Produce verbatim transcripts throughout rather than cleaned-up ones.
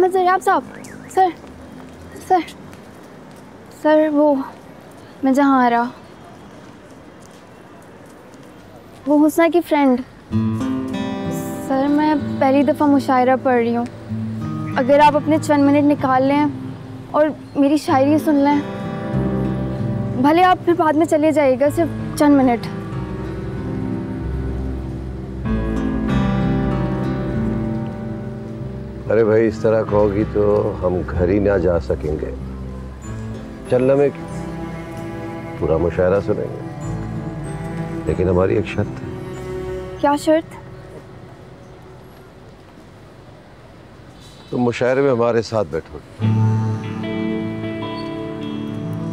अहमद ज़रियाब साहब, sir sir sir वो मैं जहाँ आ रहा, वो हुस्ना की फ्रेंड। सर मैं पहली दफ़ा मुशायरा पढ़ रही हूँ, अगर आप अपने चंद मिनट निकाल लें और मेरी शायरी सुन लें, भले आप फिर बाद में चले जाइएगा, सिर्फ चंद मिनट। अरे भाई इस तरह कहोगी तो हम घर ही ना जा सकेंगे, चलना में पूरा मुशायरा सुनेंगे, लेकिन हमारी एक शर्त। क्या शर्त? तुम मुशायरे में हमारे साथ बैठोगे।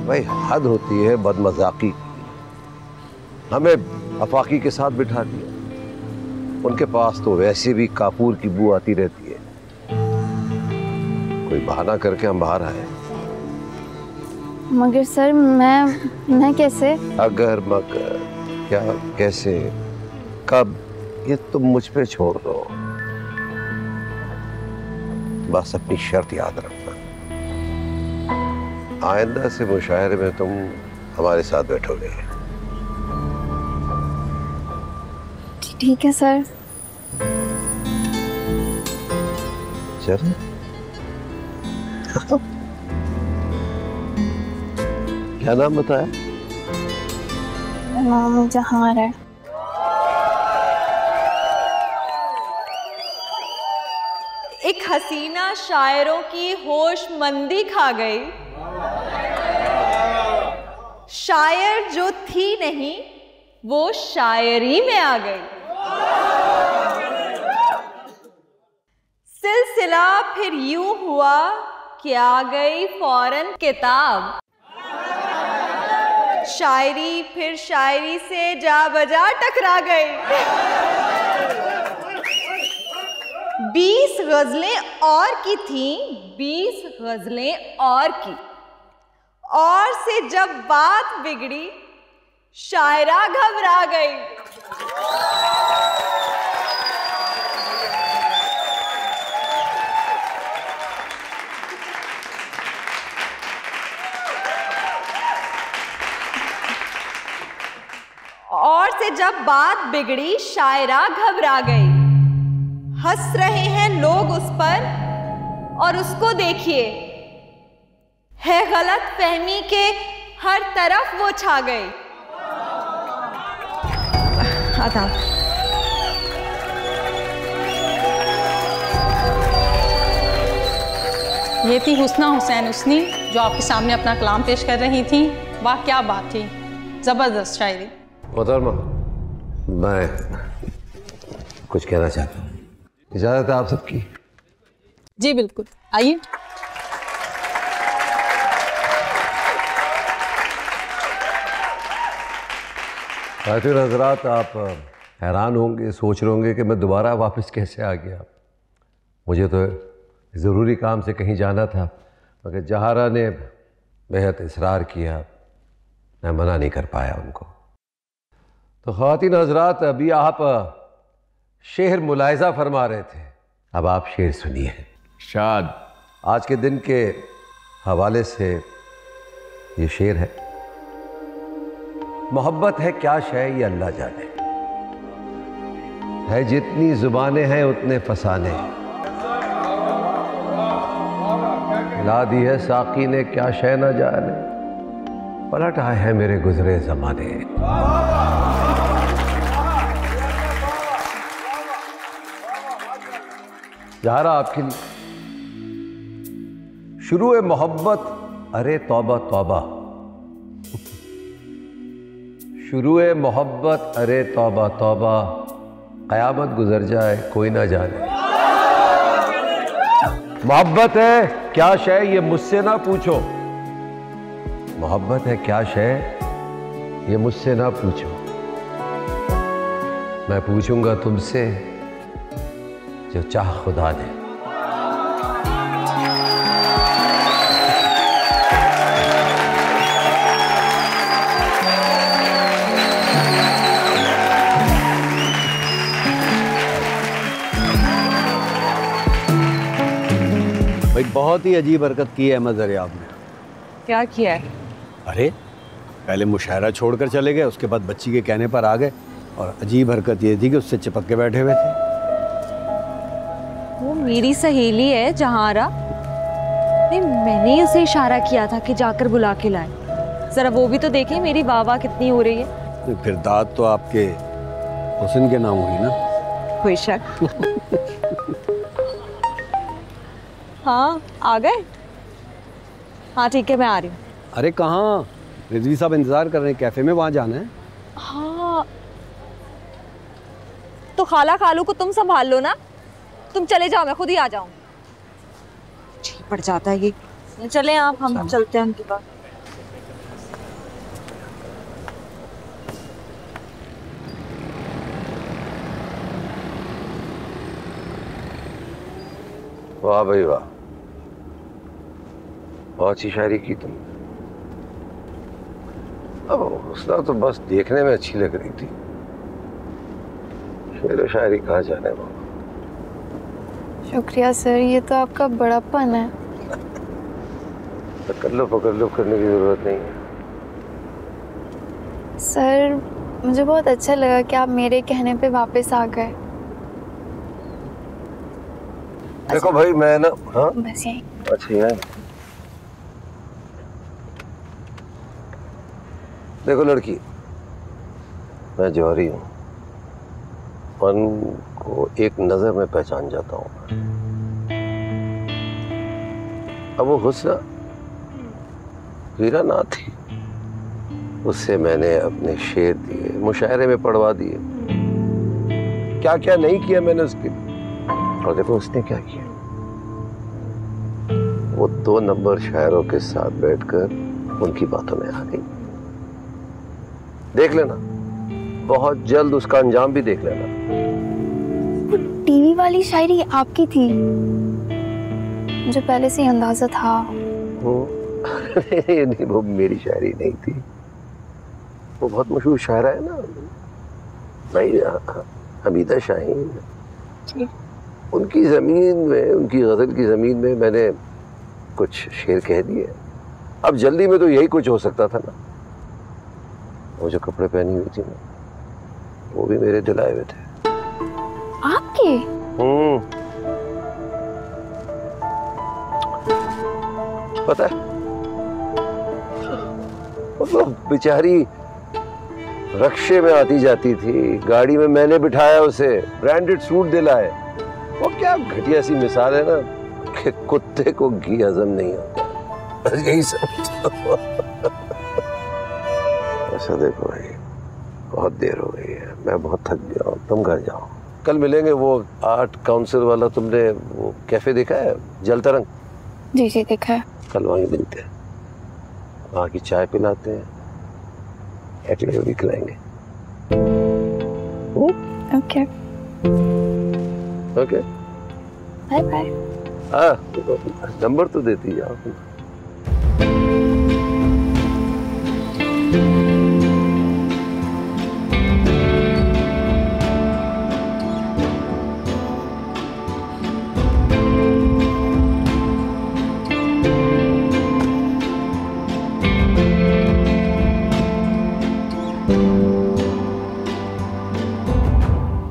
भाई हद होती है बदमजाकी, हमें अफाकी के साथ बिठा दिया, उनके पास तो वैसे भी कापूर की बू आती रहती है, कोई बहाना करके हम बाहर आए। मगर सर मैं मैं कैसे? अगर मगर क्या कैसे कब, ये तुम मुझ पे छोड़ दो, बस अपनी शर्त याद रखना, आइंदा से मुशायरे में तुम हमारे साथ बैठोगे। ठीक है सर। चल हाँ। क्या नाम बताया? नाम जहार है। एक हसीना शायरों की होशमंदी खा गई, शायर जो थी नहीं वो शायरी में आ गई। सिलसिला फिर यूं हुआ कि आ गई फौरन किताब, शायरी फिर शायरी से जा बजा टकरा गई। बीस गजलें और की थीं, बीस गजलें और की, और से जब बात बिगड़ी शायरा घबरा गई। और से जब बात बिगड़ी शायरा घबरा गई। हंस रहे हैं लोग उस पर और उसको देखिए, है गलत फहमी के हर तरफ वो छा गई। आदाब। ये थी हुस्ना हुसैन हुस्नी जो आपके सामने अपना कलाम पेश कर रही थी। वाह क्या बात थी, जबरदस्त शायरी। मोहतरमा मैं कुछ कहना चाहता हूँ, इजाजत आप सबकी? जी बिल्कुल, आइए। हाज़रीन हज़रात, आप हैरान होंगे, सोच रहे होंगे कि मैं दोबारा वापस कैसे आ गया। मुझे तो ज़रूरी काम से कहीं जाना था, मगर जहारा ने बेहद इसरार किया, मैं मना नहीं कर पाया उनको। तो ख़वातीन हज़रात, अभी आप शेर मुलाहिज़ा फरमा रहे थे, अब आप शेर सुनिए। शाद आज के दिन के हवाले से ये शेर है। मोहब्बत है क्या शय ये अल्लाह जाने, है जितनी जुबानें हैं उतने फसाने, ला दी है साकी ने क्या शय ना जाने, पलट आए हैं मेरे गुजरे जमाने। जहरा आपकी शुरू है मोहब्बत, अरे तौबा तौबा, शुरू ए मोहब्बत अरे तौबा तौबा, क़यामत गुजर जाए कोई ना जाने। मोहब्बत है क्या शय ये मुझसे ना पूछो, मोहब्बत है क्या शय ये मुझसे ना पूछो, मैं पूछूंगा तुमसे जो चाह खुदा ने। एक बहुत ही अजीब हरकत की है अहमद ज़रियाब ने। क्या किया है? अरे पहले मुशायरा छोड़कर चले गए, उसके बाद बच्ची के कहने पर आ गए, और अजीब हरकत ये थी कि उससे चिपक के बैठे हुए थे। वो मेरी सहेली है जहारा, नहीं मैंने उसे इशारा किया था कि जाकर बुला के लाए। जरा वो भी तो देखें मेरी वाह वाह कितनी हो रही है। फिर दाद तो आपके हुस्न के नाम हुई ना। बेशक। हाँ आ गए? हाँ ठीक है मैं आ रही हूँ। अरे कहाँ, रिजवी साहब इंतज़ार कर रहे हैं, कैफ़े में, वहाँ जाना है। हाँ तो खाला खालू को तुम संभाल लो ना, तुम चले जाओ, मैं खुद ही आ जाऊँ। ठीक पड़ जाता है ये। चले आप, हम चलते हैं उनके पास। वाह भाई वाह, बहुत सी शायरी की तुम। अब हुस्ना तो बस देखने में अच्छी लग रही थी, शेर शायरी कहाँ जाने वाला। शुक्रिया सर, ये तो आपका बड़ापन है। तकल्लु पकल्लु करने की ज़रूरत नहीं है। सर मुझे बहुत अच्छा लगा कि आप मेरे कहने पे वापस आ गए। देखो भाई मैं ना, हाँ बस यही। अच्छा यार देखो लड़की, मैं जौहरी हूँ, फन को एक नज़र में पहचान जाता हूँ। अब वो हुस्ना वीरा ना थी, उससे मैंने अपने शेर दिए, मुशायरे में पढ़वा दिए, क्या क्या नहीं किया मैंने उसके लिए। और देखो उसने क्या किया, वो दो नंबर शायरों के साथ बैठकर उनकी बातों में आ गई। देख लेना, बहुत जल्द उसका अंजाम भी देख लेना। टीवी वाली शायरी आपकी थी, मुझे पहले से अंदाजा था। वो नहीं, नहीं वो मेरी शायरी नहीं थी, वो बहुत मशहूर शायरा है ना, नहीं हमीदा शाही, उनकी ज़मीन में, उनकी गज़ल की ज़मीन में मैंने कुछ शेर कह दिए। अब जल्दी में तो यही कुछ हो सकता था ना। वो जो कपड़े पहनी हुई थी ना, वो भी मेरे दिलाए हुए थे। आपके? हम्म। पता है मतलब बेचारी रक्शे में आती जाती थी, गाड़ी में मैंने बिठाया उसे, ब्रांडेड सूट दिलाए। वो क्या घटिया सी मिसाल है ना कि कुत्ते को घी हजम नहीं होता, यही सब। ऐसा देखो भाई बहुत देर हो गई है, मैं बहुत थक गया हूँ, तुम घर जाओ, कल मिलेंगे। वो आर्ट काउंसिल वाला, तुमने वो कैफे देखा है जल तरंग? जी जी देखा है। कल वहीं मिलते हैं, वहाँ की चाय पिलाते हैं, एक्टिव भी खिलाएंगे। Okay okay bye bye. हाँ नंबर तो देती जाओ।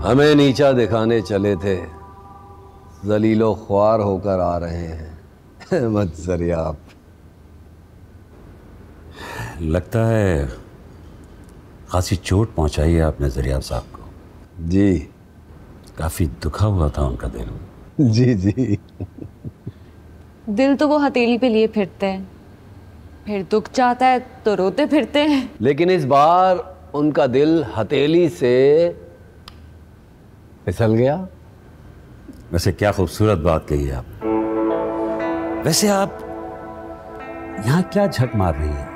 हमें नीचा दिखाने चले थे, जलीलो ख्वार होकर आ रहे हैं अहमद ज़रियाब। लगता है खासी चोट पहुंचाई है आपने ज़रियाब साहब को। जी काफ़ी दुखा हुआ था उनका दिल। जी जी दिल तो वो हथेली पे लिए फिरते हैं, फिर दुख जाता है तो रोते फिरते हैं। लेकिन इस बार उनका दिल हथेली से फिसल गया। वैसे क्या खूबसूरत बात कही आप। वैसे आप यहाँ क्या झक मार रही हैं?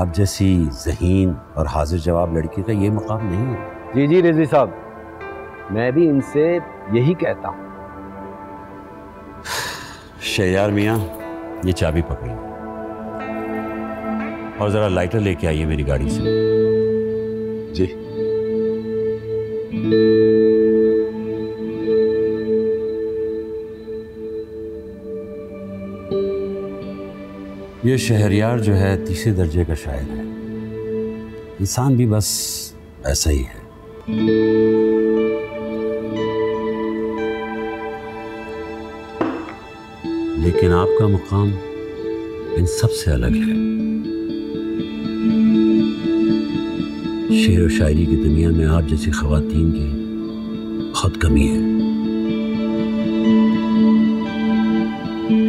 आप जैसी ज़हीन और हाजिर जवाब लड़की का ये मुकाम नहीं है। जी जी रिजवी साहब, मैं भी इनसे यही कहता हूँ। शहरयार मियाँ ये चाबी पकड़िए और ज़रा लाइटर लेके आइए मेरी गाड़ी से। जी ये शहरयार जो है तीसरे दर्जे का शायर है, इंसान भी बस ऐसा ही है। लेकिन आपका मुकाम इन सबसे अलग है। शेर व शायरी की दुनिया में आप जैसी ख्वातीन की बहुत कमी है,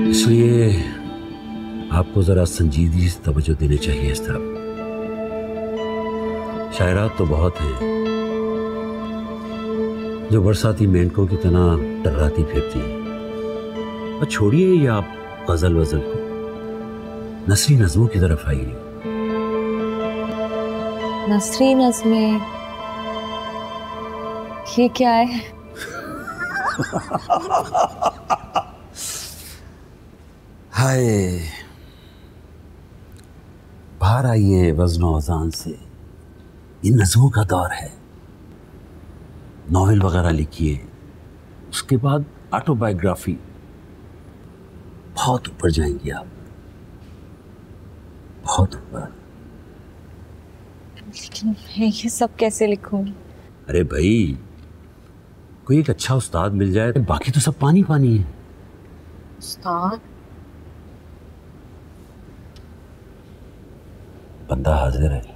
इसलिए आपको ज़रा संजीदगी से तवज्जो देनी चाहिए। इस तरफ शायरात तो बहुत हैं जो बरसाती मेंढकों की तरह टर्राती फिरती हैं। अब छोड़िए ये आप गज़ल वज़ल को, नसरी नज़मों की तरफ आइए। नसरी नज़में ये क्या है? हाय, बाहर आइए वज़न व अज़ान से। ये नज़मों का दौर है, नॉवेल वगैरह लिखिए, उसके बाद ऑटोबायोग्राफी, बहुत ऊपर जाएंगी आप, बहुत ऊपर। लेकिन मैं ये सब कैसे लिखूंगी? अरे भाई, कोई एक अच्छा उस्ताद मिल जाए, बाकी तो सब पानी पानी है। उस्ताद? बंदा हाजिर है।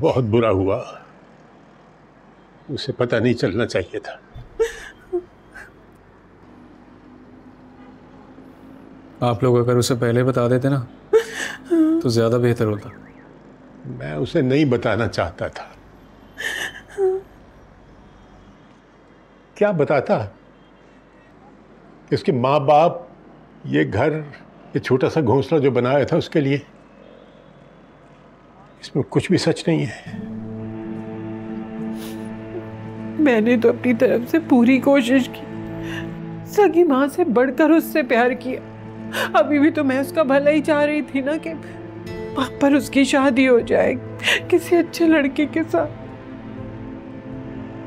बहुत बुरा हुआ, उसे पता नहीं चलना चाहिए था। आप लोग अगर उसे पहले बता देते ना तो ज्यादा बेहतर होता। मैं उसे नहीं बताना चाहता था। क्या बताता कि उसके माँ बाप ये घर, ये छोटा सा घोंसला जो बनाया था उसके लिए, इसमें कुछ भी सच नहीं है। मैंने तो अपनी तरफ से पूरी कोशिश की, सगी माँ से बढ़कर उससे प्यार किया। अभी भी तो मैं उसका भला ही चाह रही थी ना कि वहाँ पर उसकी शादी हो जाए किसी अच्छे लड़के के साथ।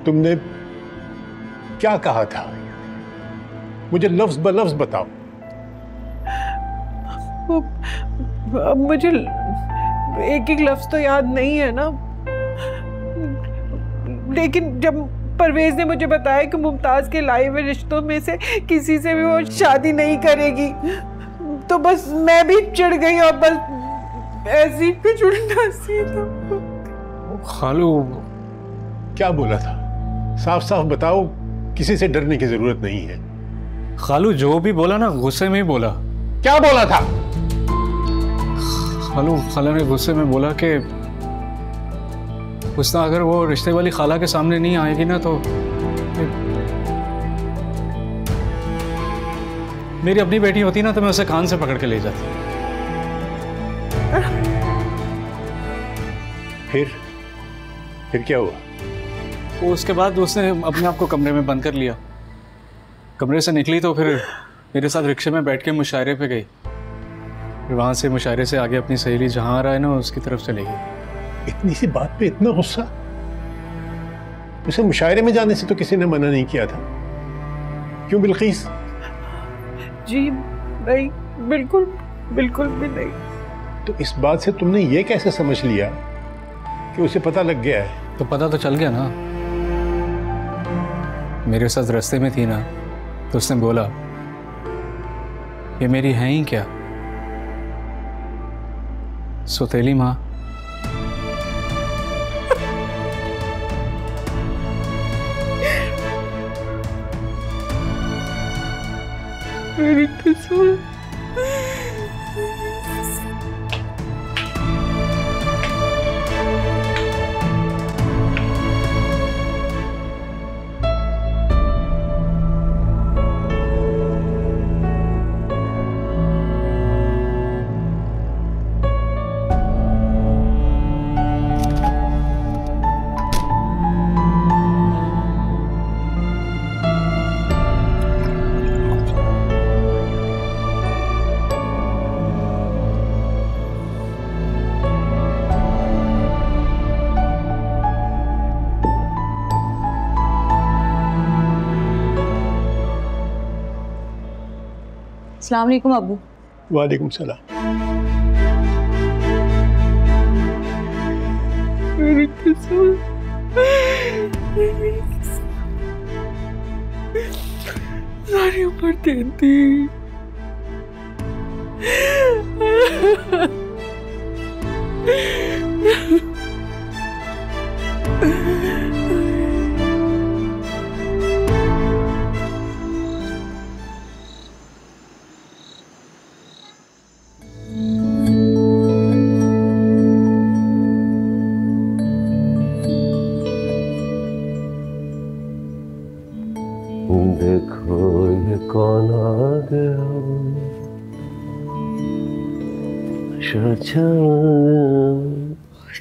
तुमने क्या कहा था? मुझे लफ्ज ब लफ्ज बताओ। अब मुझे एक एक लफ्ज तो याद नहीं है ना, लेकिन जब परवेज ने मुझे बताया कि मुमताज के लाए हुए रिश्तों में से किसी से भी वो शादी नहीं करेगी, तो बस मैं भी चिढ़ गई और बस ऐसी कुछ उल्टा सीधा। खालू क्या बोला था? साफ साफ बताओ, किसी से डरने की जरूरत नहीं है। खालू जो भी बोला ना गुस्से में ही बोला। क्या बोला था? खालू खाला ने गुस्से में बोला कि हुस्ना अगर वो रिश्ते वाली खाला के सामने नहीं आएगी ना तो मेरी अपनी बेटी होती ना तो मैं उसे कान से पकड़ के ले जाती। फिर फिर क्या हुआ? उसके बाद उसने अपने आप को कमरे में बंद कर लिया। कमरे से निकली तो फिर मेरे साथ रिक्शे में बैठ के मुशायरे पे गई। वहाँ से मुशायरे से आगे अपनी सहेली जहाँ आ रहा है ना उसकी तरफ चले गई। इतनी सी बात पे इतना गुस्सा? उसे मुशायरे में जाने से तो किसी ने मना नहीं किया था, क्यों बिल्किस? जी नहीं, बिल्कुल बिल्कुल भी नहीं। तो इस बात से तुमने ये कैसे समझ लिया कि उसे पता लग गया है? तो पता तो चल गया ना, मेरे साथ रास्ते में थी ना तो उसने बोला ये मेरी है ही क्या, सौतेली माँ। मेरी कसम। अस्सलाम वालेकुम अबू। वालेकुम सलाम। सारी उम्र देती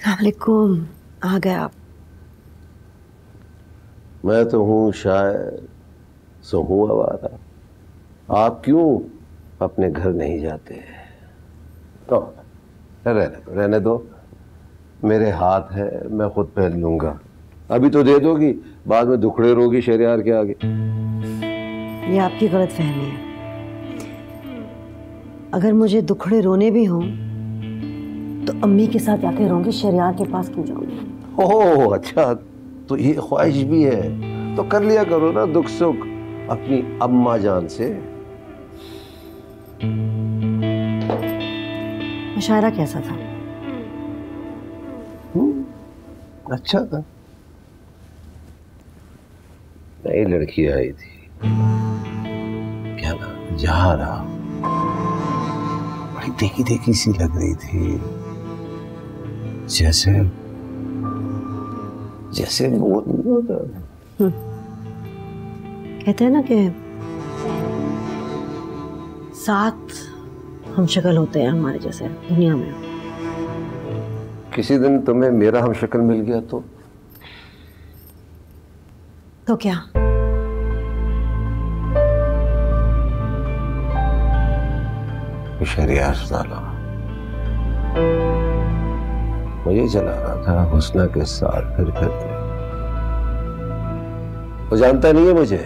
वालेकुम। आ गए आप। मैं तो हूँ शायर, सो हूँ आवारा। आप क्यों अपने घर नहीं जाते? तो रहने दो, रहने दो, मेरे हाथ है, मैं खुद पहन लूँगा। अभी तो दे दोगी, बाद में दुखड़े रोगी शहरयार के आगे। ये आपकी गलत फहमी है। अगर मुझे दुखड़े रोने भी हों तो अम्मी के साथ जाके रोंगी, शहरयार के पास क्यों जाऊंगी? ओह अच्छा, तो ये ख्वाहिश भी है तो कर लिया करो ना दुख सुख अपनी अम्मा जान से। मुशायरा कैसा था? हम्म, अच्छा था। नई लड़की आई थी, क्या नाम, जहारा, देखी देखी सी लग रही थी, जैसे जैसे वो कहते हैं ना कि साथ हम शक्ल होते हैं हमारे जैसे दुनिया में। किसी दिन तुम्हें मेरा हम शक्ल मिल गया तो तो क्या? शहरयार साला मुझे चला रहा था हुस्ना के साथ फिर करते। वो जानता नहीं है मुझे,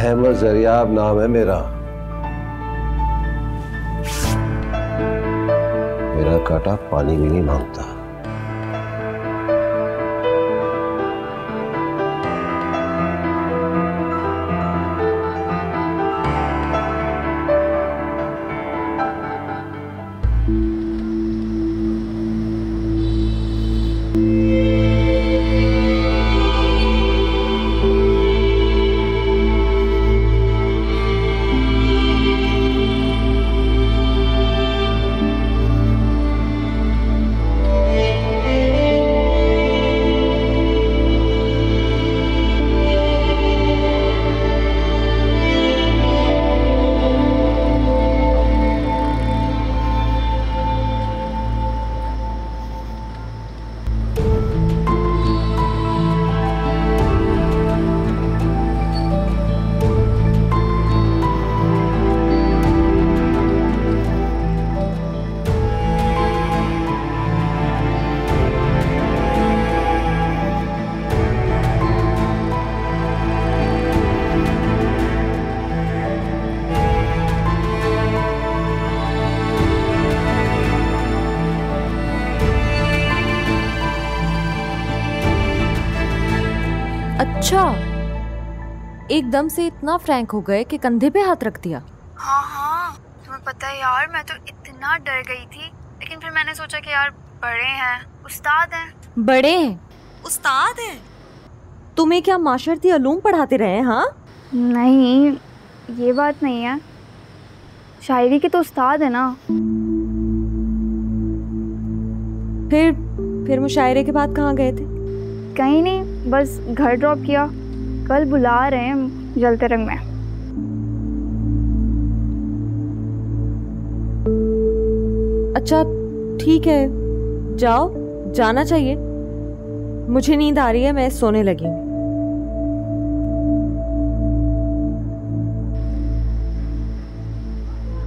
अहमद जरियाब नाम है मेरा। मेरा काटा पानी भी नहीं मांगता। एकदम से इतना फ्रैंक हो गए कि कंधे पे हाथ रख दिया। हाँ हाँ, तुम्हें पता है यार, मैं तो इतना डर गई थी, लेकिन फिर मैंने सोचा कि यार बड़े हैं, उस्ताद हैं। बड़े हैं, उस्ताद हैं। तुम्हें क्या माशरती अलूम पढ़ाते रहे हैं? हाँ नहीं, ये बात नहीं है, शायरी के तो उस्ताद है ना। फिर फिर मुशायरे के बाद कहाँ गए थे? कहीं नहीं, बस घर ड्रॉप किया। कल बुला रहे हैं जलते रंग में। अच्छा ठीक है, जाओ, जाना चाहिए। मुझे नींद आ रही है, मैं सोने लगी हूँ।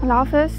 अल्लाह हाफ़िज़।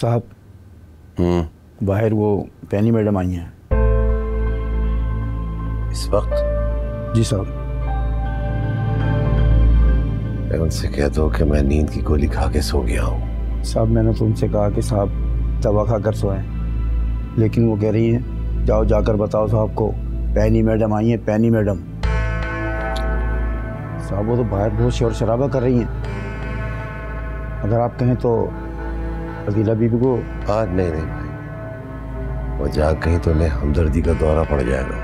साहब, बाहर वो पैनी मैडम आई हैं इस वक्त। जी साहब। उनसे कह दो कि मैं नींद की गोली खा के सो गया हूँ। साहब मैंने तुमसे कहा कि साहब दवा खा कर सोएं, लेकिन वो कह रही हैं जाओ जाकर बताओ साहब को पैनी मैडम आई हैं, पैनी मैडम। साहब वो तो बाहर बहुत शोर शराबा कर रही हैं, अगर आप कहें तो अजीला बीबी को। आज नहीं नहीं भाई, वो जा कहीं तो उन्हें हमदर्दी का दौरा पड़ जाएगा।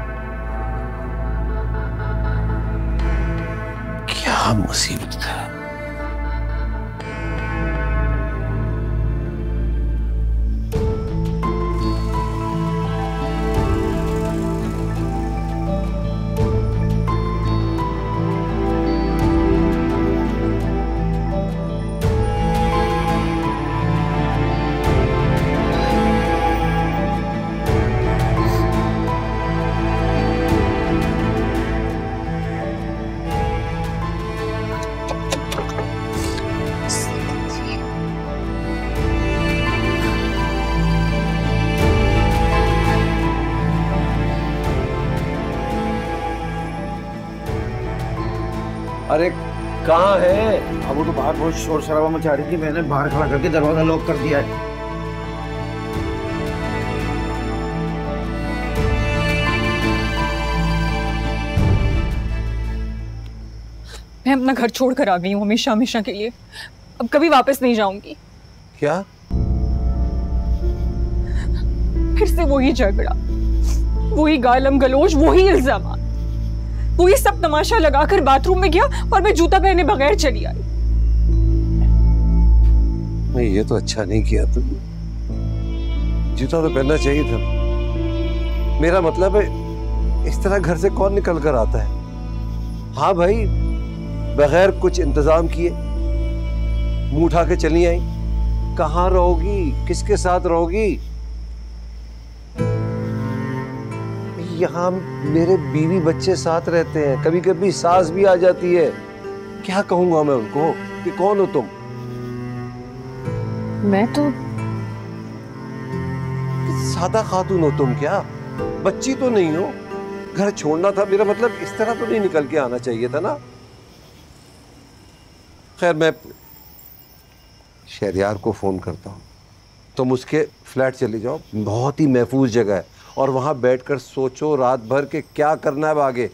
मुसीबत है। अरे कहाँ है? अब वो तो बाहर बहुत शोर शराबा मचा रही थी, मैंने बाहर खड़ा करके दरवाजा लॉक कर दिया है। मैं अपना घर छोड़कर आ गई हूँ हमेशा हमेशा के लिए, अब कभी वापस नहीं जाऊंगी। क्या? फिर से वही झगड़ा, वही गालम गलोच, वही इल्जाम। वो ये सब तमाशा लगाकर बाथरूम में गया और मैं जूता पहने बगैर चली आई। नहीं ये तो अच्छा नहीं किया तुमने, जूता तो पहनना चाहिए था। मेरा मतलब है इस तरह घर से कौन निकल कर आता है? हाँ भाई, बगैर कुछ इंतजाम किए मुंह उठा के चली आई। कहाँ रहोगी, किसके साथ रहोगी? यहाँ मेरे बीवी बच्चे साथ रहते हैं, कभी कभी सास भी आ जाती है। क्या कहूंगा मैं उनको कि कौन हो तुम? मैं तो सादा खातून हो तुम, क्या बच्ची तो नहीं हो? घर छोड़ना था, मेरा मतलब इस तरह तो नहीं निकल के आना चाहिए था ना। खैर मैं शहरयार को फोन करता हूँ, तुम उसके फ्लैट चले जाओ, बहुत ही महफूज जगह है, और वहां बैठकर सोचो रात भर के क्या करना है आगे।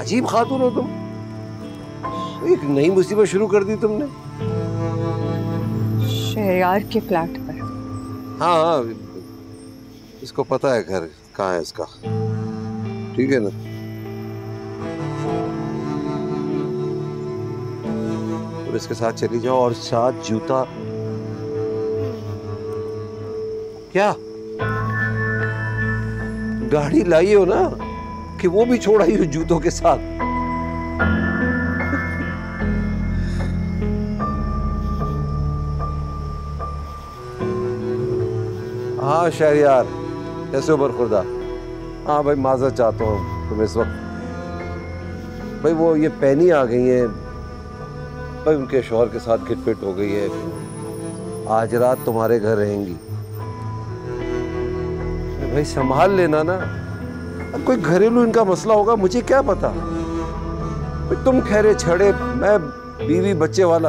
अजीब खातून हो तुम, एक नई मुसीबत शुरू कर दी तुमने। शहरयार के फ्लैट पर? हाँ हाँ, इसको पता है घर कहाँ है इसका, ठीक है ना? तो इसके साथ चली जाओ और साथ जूता। क्या गाड़ी लाई हो ना कि वो भी छोड़ा ही जूतों के साथ। हाँ शहरयार, कैसे बरखुर्दा? हाँ भाई माजर चाहता हूँ तुम इस वक्त। भाई वो ये पैनी आ गई है, भाई उनके शौहर के साथ किटपिट हो गई है, आज रात तुम्हारे घर रहेंगी। भाई संभाल लेना ना, कोई घरेलू इनका मसला होगा, मुझे क्या पता। तुम खैरे छड़े, मैं बीवी बच्चे वाला,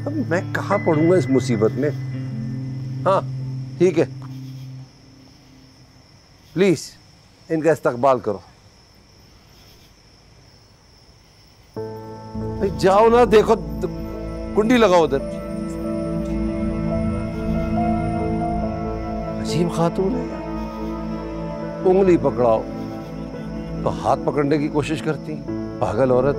अब मैं कहाँ पड़ूंगा इस मुसीबत में। हाँ ठीक है, प्लीज इनका इस्तकबाल करो। भाई जाओ ना, देखो कुंडी लगाओ उधर। अजीब खातून है, उंगली पकड़ाओ तो हाथ पकड़ने की कोशिश करती, पागल औरत।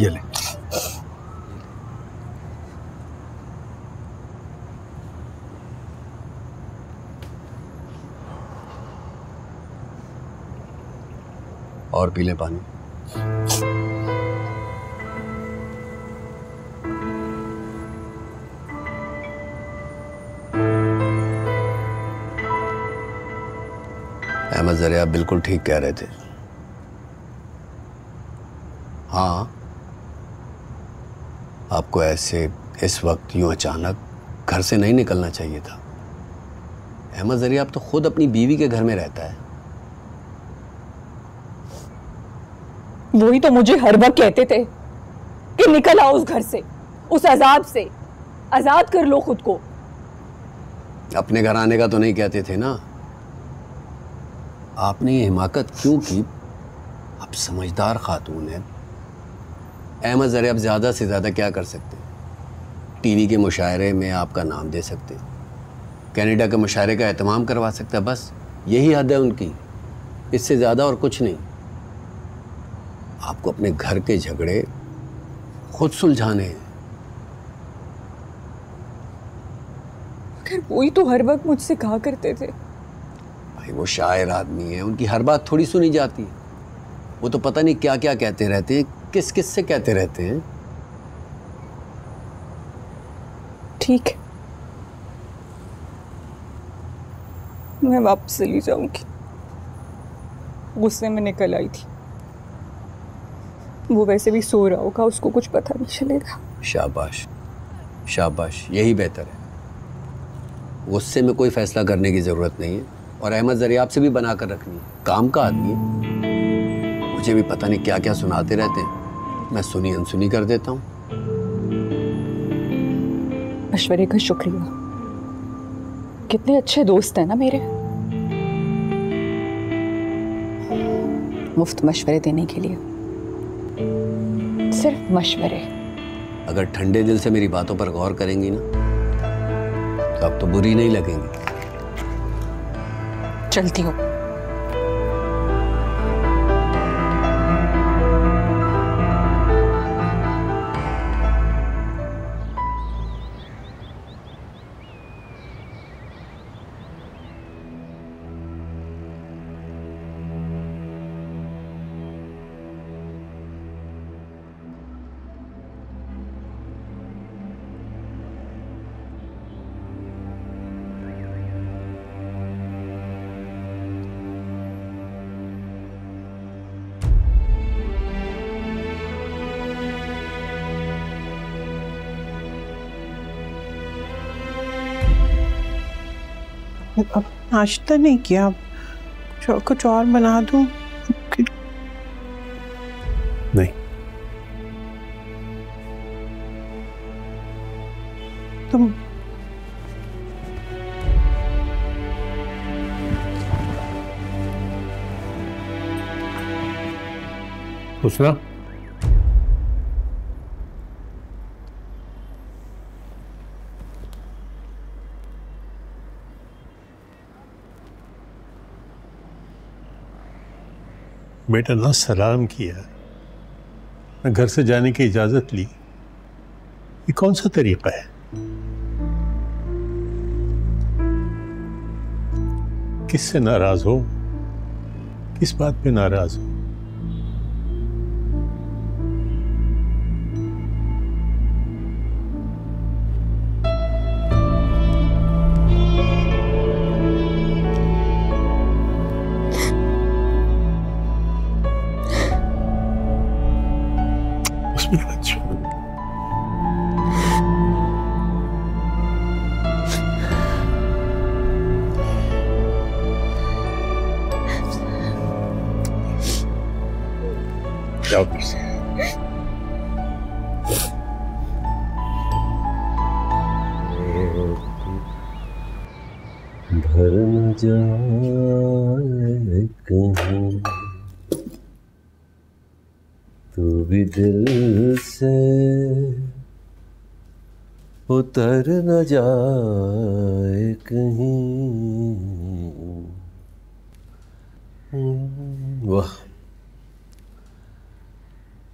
ये ले। और पी लें पानी। अहमद ज़रिया बिल्कुल ठीक कह रहे थे। हाँ, आपको ऐसे इस वक्त यूँ अचानक घर से नहीं निकलना चाहिए था। अहमद ज़रिया आप तो खुद अपनी बीवी के घर में रहता है। वही तो मुझे हर वक्त कहते थे कि निकल आओ उस घर से, उस अजाब से, आजाद कर लो खुद को। अपने घर आने का तो नहीं कहते थे ना। आपने ये हिमाकत क्यों की? आप समझदार खातून हैं। अहमद ज़रिया आप ज़्यादा से ज़्यादा क्या कर सकते? टीवी के मुशायरे में आपका नाम दे सकते, कनाडा के मुशायरे का एहतमाम करवा सकते, बस यही हद है उनकी, इससे ज़्यादा और कुछ नहीं। आपको अपने घर के झगड़े खुद सुलझाने हैं। वही तो हर वक्त मुझसे कहा करते थे। भाई वो शायर आदमी है, उनकी हर बात थोड़ी सुनी जाती है। वो तो पता नहीं क्या क्या कहते रहते हैं, किस किस से कहते रहते हैं। ठीक है, मैं वापस चली जाऊंगी। गुस्से में निकल आई थी, वो वैसे भी सो रहा होगा, उसको कुछ पता नहीं चलेगा। शाबाश शाबाश, यही बेहतर है। गुस्से में कोई फैसला करने की ज़रूरत नहीं है, और अहमद ज़रिया से भी बना कर रखनी है। काम का आदमी है, मुझे भी पता नहीं क्या क्या सुनाते रहते हैं, मैं सुनी अनसुनी कर देता हूँ। मशवरे का शुक्रिया। कितने अच्छे दोस्त हैं ना मेरे, मुफ्त मशवरे देने के लिए। सिर्फ मशवरे। अगर ठंडे दिल से मेरी बातों पर गौर करेंगी ना तो आप तो बुरी नहीं लगेंगी। चलती हूँ। अब नाश्ता नहीं किया, कुछ और बना दूं? नहीं, तुम हुस्ना, बेटा ना सलाम किया, ना घर से जाने की इजाज़त ली, ये कौन सा तरीका है? किससे नाराज हो? किस बात पे नाराज हो? दिल से उतर न जाए कहीं। वाह,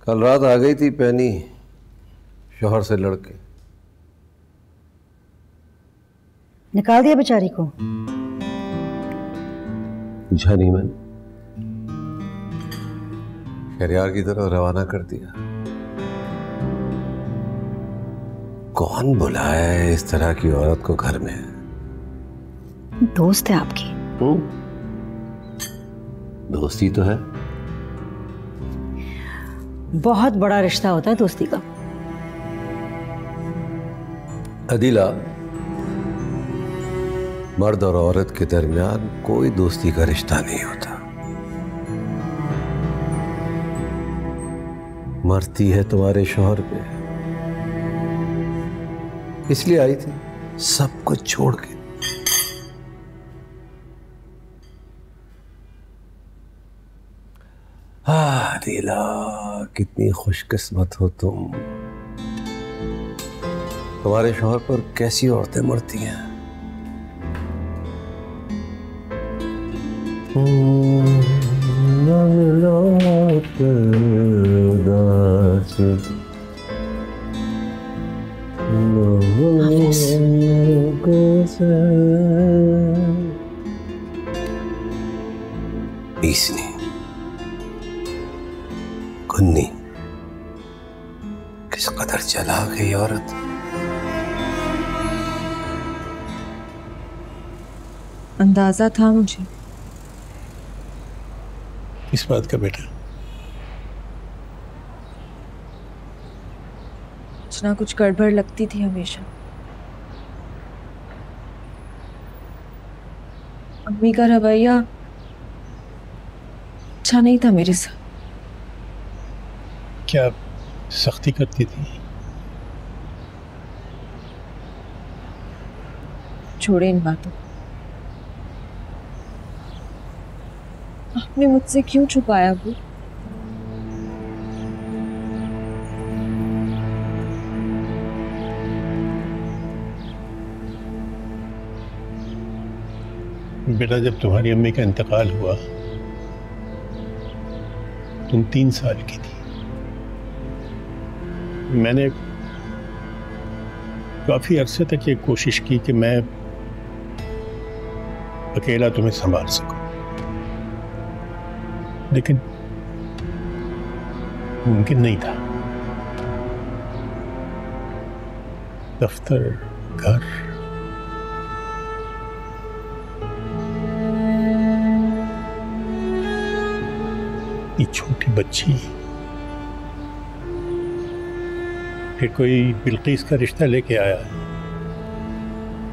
कल रात आ गई थी पैनी शोहर से लड़के। निकाल दिया बेचारी को? पूछा नहीं मैंने। शहरयार की तरफ रवाना कर दिया। कौन बुलाया है इस तरह की औरत को घर में? दोस्त है आपकी। दोस्ती तो है, बहुत बड़ा रिश्ता होता है दोस्ती का। अदीला, मर्द और औरत के दरमियान कोई दोस्ती का रिश्ता नहीं होता। मरती है तुम्हारे शौहर पे, इसलिए आई थी सब कुछ छोड़ के। हाँ अदीला, कितनी खुशकिस्मत हो तुम। तुम्हारे शौहर पर कैसी औरतें मरती हैं। ईसनी, कुन्नी, किस कदर चला गई औरत। अंदाजा था मुझे इस बात का। बेटा कुछ ना कुछ गड़बड़ लगती थी हमेशा। अम्मी का रवैया अच्छा नहीं था मेरे साथ। क्या सख्ती करती थी? छोड़े इन बातों। आपने मुझसे क्यों छुपाया वो? बेटा, जब तुम्हारी अम्मी का इंतकाल हुआ तुम तीन साल की थी। मैंने काफी अरसे तक ये कोशिश की कि मैं अकेला तुम्हें संभाल सकूं, लेकिन मुमकिन नहीं था। दफ्तर, घर, ये छोटी बच्ची, फिर कोई बिल्किस का रिश्ता लेके आया।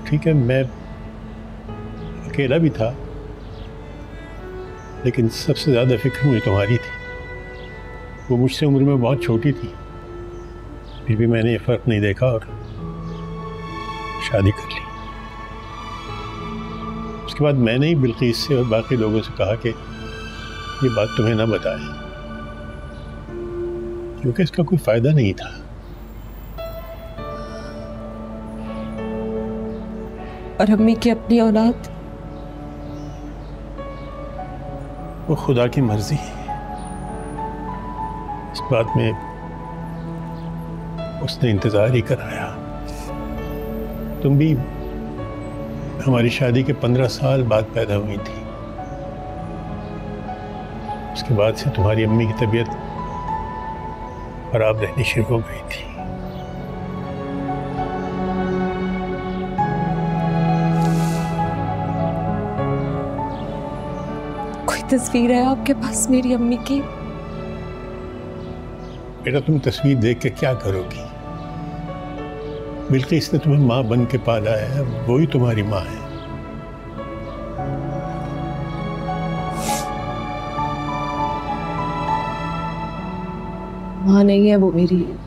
ठीक है, मैं अकेला भी था, लेकिन सबसे ज़्यादा फिक्र मुझे तुम्हारी थी। वो मुझसे उम्र में बहुत छोटी थी, फिर भी मैंने ये फ़र्क नहीं देखा और शादी कर ली। उसके बाद मैंने ही बिल्किस से और बाकी लोगों से कहा कि ये बात तुम्हें ना बताएं, क्योंकि इसका कोई फ़ायदा नहीं था। और अम्मी की अपनी औलाद? वो खुदा की मर्जी, इस बात में उसने इंतज़ार ही कराया। तुम भी हमारी शादी के पंद्रह साल बाद पैदा हुई थी। उसके बाद से तुम्हारी अम्मी की तबीयत खराब रहनी शुरू हो गई थी। तस्वीर है आपके पास मेरी अम्मी की? बेटा, तुम तस्वीर देख के क्या करोगी? बिल्किस ने तुम्हें माँ बन के पाला है, वो ही तुम्हारी माँ है। माँ नहीं है वो मेरी।